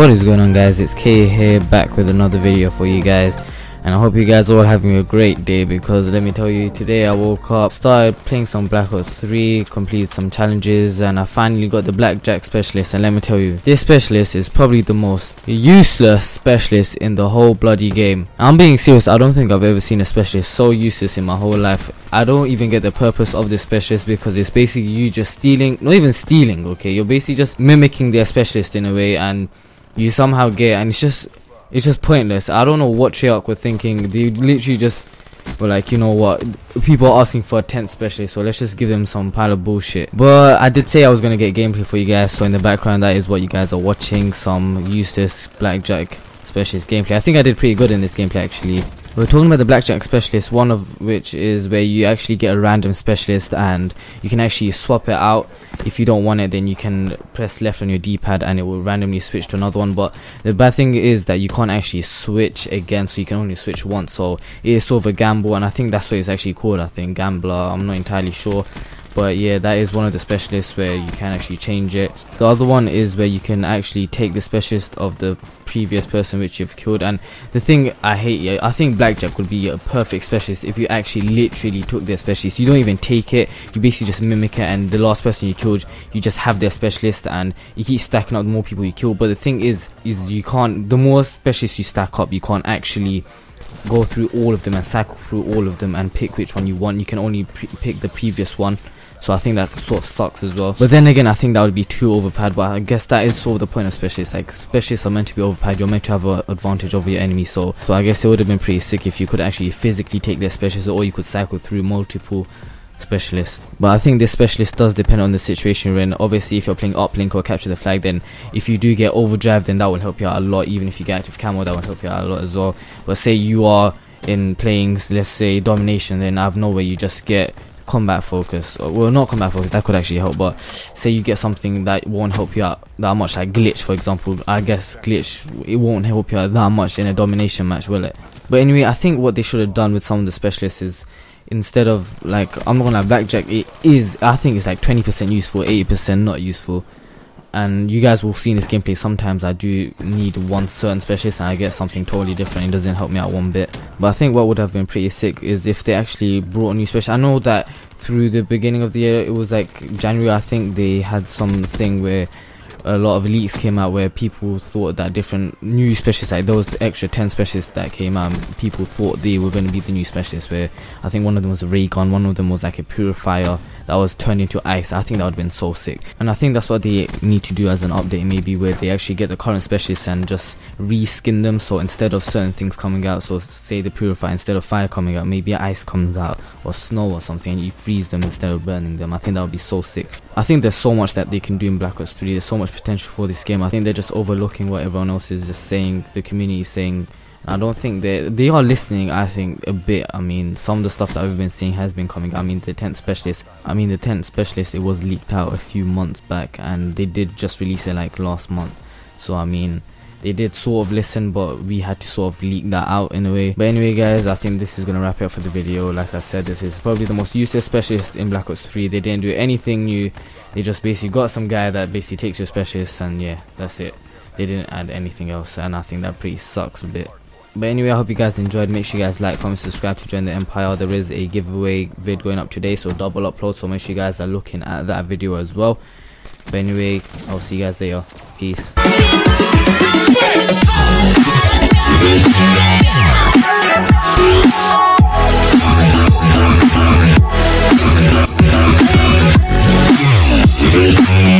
What is going on, guys? It's K here, back with another video for you guys, and I hope you guys are all having a great day, because let me tell you, today I woke up, started playing some Black Ops 3, completed some challenges, and I finally got the Blackjack specialist. And let me tell you, this specialist is probably the most useless specialist in the whole bloody game. I'm being serious, I don't think I've ever seen a specialist so useless in my whole life. I don't even get the purpose of this specialist, because it's basically you just stealing, not even stealing, okay, you're basically just mimicking their specialist in a way, and you somehow get, and it's just pointless. I don't know what Treyarch were thinking. They literally just were like, you know what, people are asking for a 10th specialist, so let's just give them some pile of bullshit. But I did say I was gonna get gameplay for you guys, so in the background that is what you guys are watching, some useless Blackjack specialist gameplay. I think I did pretty good in this gameplay actually. We're talking about the Blackjack specialist, one of which is where you actually get a random specialist and you can actually swap it out. If you don't want it, then you can press left on your D-pad and it will randomly switch to another one. But the bad thing is that you can't actually switch again, so you can only switch once, so it is sort of a gamble, and I think that's what it's actually called. I think gambler, I'm not entirely sure, but yeah, that is one of the specialists where you can actually change it. The other one is where you can actually take the specialist of the previous person which you've killed. And the thing I hate, yeah, I think Blackjack would be a perfect specialist if you actually literally took their specialist. You don't even take it, you basically just mimic it, and the last person you killed, you just have their specialist, and you keep stacking up the more people you kill. But the thing is you can't, the more specialists you stack up, you can't actually go through all of them and cycle through all of them and pick which one you want. You can only pick the previous one. So I think that sort of sucks as well. But then again, I think that would be too overpowered. But I guess that is sort of the point of specialists. Like, specialists are meant to be overpowered. You're meant to have an advantage over your enemy. So I guess it would have been pretty sick if you could actually physically take their specialists, or you could cycle through multiple specialists. But I think this specialist does depend on the situation you're in. Obviously, if you're playing uplink or capture the flag, then if you do get overdrive, then that will help you out a lot. Even if you get active camo, that will help you out a lot as well. But say you are in playing, let's say, domination, then out of nowhere you just get combat focus, or, well, not combat focus, that could actually help, but say you get something that won't help you out that much, like glitch for example. I guess glitch, it won't help you out that much in a domination match, will it? But anyway, I think what they should have done with some of the specialists is, instead of, like, I'm not gonna lie, Blackjack, it is, I think it's like 20% useful, 80% not useful. And you guys will see in this gameplay, sometimes I do need one certain specialist and I get something totally different. It doesn't help me out one bit. But I think what would have been pretty sick is if they actually brought a new specialist. I know that through the beginning of the year, it was like January, I think they had something where a lot of leaks came out where people thought that different new specialists, like those extra 10 specialists that came out, people thought they were going to be the new specialists, where I think one of them was a ray gun, one of them was like a purifier that was turned into ice. I think that would have been so sick, and I think that's what they need to do as an update, maybe, where they actually get the current specialists and just reskin them. So instead of certain things coming out, so say the purifier, instead of fire coming out, maybe ice comes out, or snow or something, and you freeze them instead of burning them. I think that would be so sick. I think there's so much that they can do in Black Ops 3, there's so much potential for this game. I think they're just overlooking what everyone else is just saying, the community is saying. I don't think they are listening, I think, a bit. I mean, some of the stuff that I've been seeing has been coming. I mean, the 10th specialist, it was leaked out a few months back, and they did just release it like last month. So I mean, they did sort of listen, but we had to sort of leak that out in a way. But anyway, guys, I think this is gonna wrap it up for the video. Like I said, this is probably the most useless specialist in Black Ops 3. They didn't do anything new. They just basically got some guy that basically takes your specialist, and yeah, that's it. They didn't add anything else, and I think that pretty sucks a bit. But anyway, I hope you guys enjoyed. Make sure you guys like, comment, subscribe to join the empire. There is a giveaway vid going up today, so double upload, so make sure you guys are looking at that video as well. But anyway, I'll see you guys later. Peace.